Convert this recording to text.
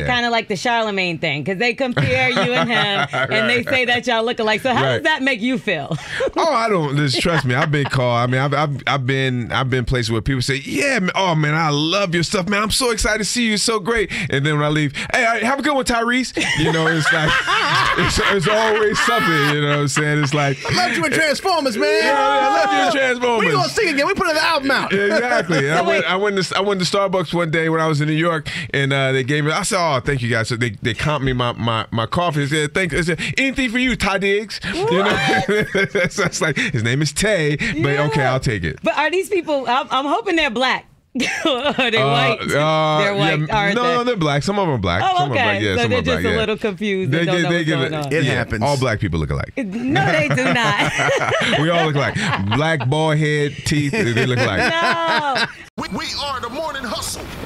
Yeah. Kind of like the Charlemagne thing, because they compare you and him, right, and they say that y'all look alike. So how does that make you feel? Oh, I don't. Just trust me. I've been called. I mean, I've been places where people say, "Yeah, man, oh man, I love your stuff, man. I'm so excited to see you. It's so great." And then when I leave, "Hey, all right, have a good one, Tyrese." You know, it's like it's always something. You know what I'm saying? It's like, I loved you in Transformers, man. Yeah, I loved you in Transformers. We gonna sing again. We put another album out. Yeah, exactly. So I went to Starbucks one day when I was in New York, and they gave me. I said, "Oh, thank you guys." So they comped me my coffee. They said, "Thank you. Anything for you, Taye Diggs." What? You know, so it's like his name is Tay, but okay, I'll take it. But are these people? I'm hoping they're black. Are they white? They're white. Yeah, aren't no, they're black. Some of them are black. Oh, okay. Some are black. Yeah, so they're just a little confused. It happens. All black people look alike. No, they do not. We all look alike. Black, bald head, teeth. They look alike. No. We are the Morning Hustle.